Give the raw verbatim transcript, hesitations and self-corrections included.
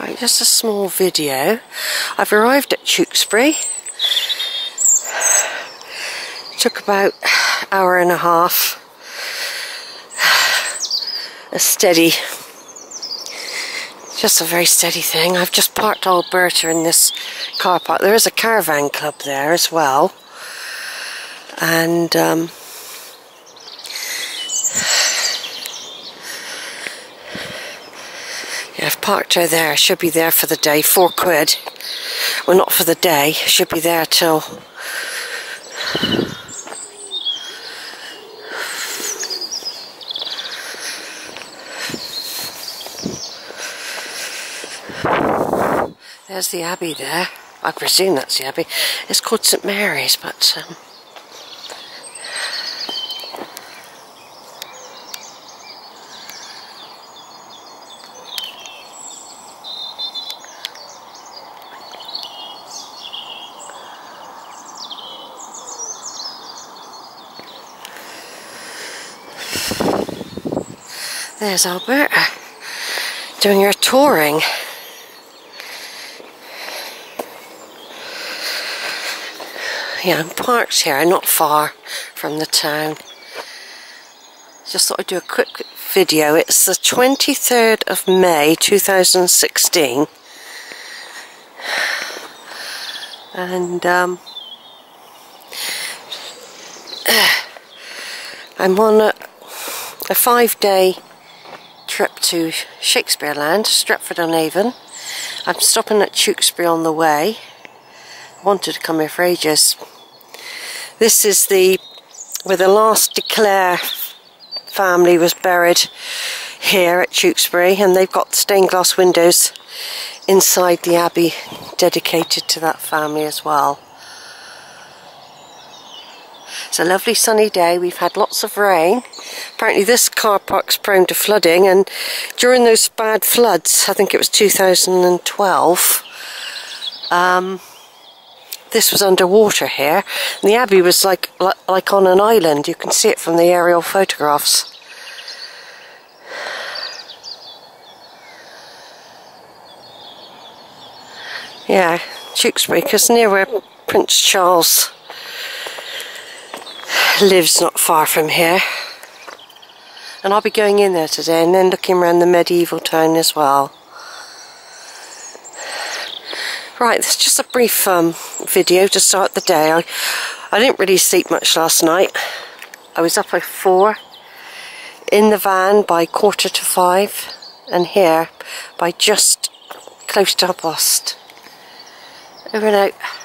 Right, just a small video. I've arrived at Tewkesbury. Took about an hour and a half. A steady, just a very steady thing. I've just parked Alberta in this car park. There is a caravan club there as well. And um, yeah, I've parked her there. Should be there for the day. Four quid. Well, not for the day. Should be there till there's the abbey there. I presume that's the abbey. It's called St Mary's, but um, there's Alberta doing her touring. Yeah, I'm parked here, not far from the town. Just thought I'd do a quick video. It's the twenty-third of May two thousand sixteen. And um, I'm on a, a five-day trip to Shakespeare land, Stratford-on-Avon. I'm stopping at Tewkesbury on the way. I wanted to come here for ages. This is the where the last de Clare family was buried here at Tewkesbury, and they've got stained glass windows inside the abbey dedicated to that family as well. It's a lovely sunny day. We've had lots of rain. Apparently this car park's prone to flooding, and during those bad floods, I think it was two thousand twelve, um, this was underwater here, and the abbey was like, like like on an island. You can see it from the aerial photographs. Yeah, Tewkesbury, because near where Prince Charles lives, not far from here. And I'll be going in there today and then looking around the medieval town as well. Right, that's just a brief um, video to start the day. I, I didn't really sleep much last night. I was up by four, in the van by quarter to five, and here by just close to half past. Over and out.